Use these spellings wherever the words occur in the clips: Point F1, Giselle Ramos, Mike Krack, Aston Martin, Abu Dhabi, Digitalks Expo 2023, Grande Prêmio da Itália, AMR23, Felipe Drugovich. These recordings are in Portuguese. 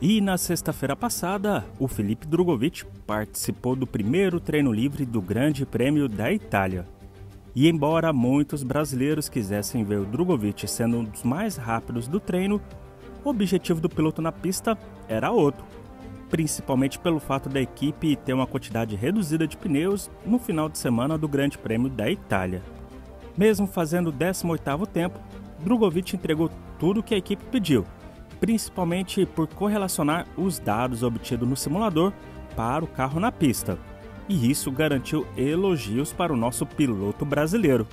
E na sexta-feira passada, o Felipe Drugovich participou do primeiro treino livre do Grande Prêmio da Itália. E embora muitos brasileiros quisessem ver o Drugovich sendo um dos mais rápidos do treino, o objetivo do piloto na pista era outro, principalmente pelo fato da equipe ter uma quantidade reduzida de pneus no final de semana do Grande Prêmio da Itália. Mesmo fazendo o 18º tempo, Drugovich entregou tudo o que a equipe pediu, principalmente por correlacionar os dados obtidos no simulador para o carro na pista, e isso garantiu elogios para o nosso piloto brasileiro.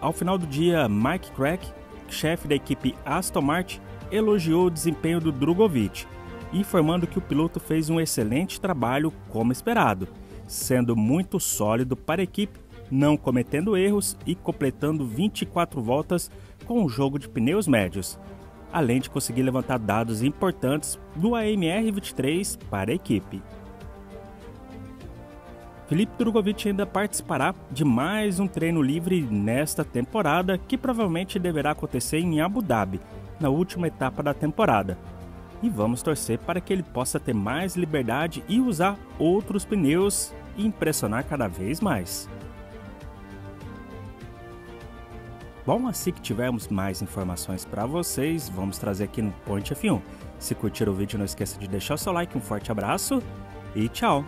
Ao final do dia, Mike Krack, chefe da equipe Aston Martin, elogiou o desempenho do Drugovich, informando que o piloto fez um excelente trabalho como esperado, sendo muito sólido para a equipe, não cometendo erros e completando 24 voltas com um jogo de pneus médios, além de conseguir levantar dados importantes do AMR23 para a equipe. Felipe Drugovich ainda participará de mais um treino livre nesta temporada, que provavelmente deverá acontecer em Abu Dhabi, na última etapa da temporada. E vamos torcer para que ele possa ter mais liberdade e usar outros pneus e impressionar cada vez mais. Bom, assim que tivermos mais informações para vocês, vamos trazer aqui no Point F1. Se curtir o vídeo, não esqueça de deixar o seu like, um forte abraço e tchau!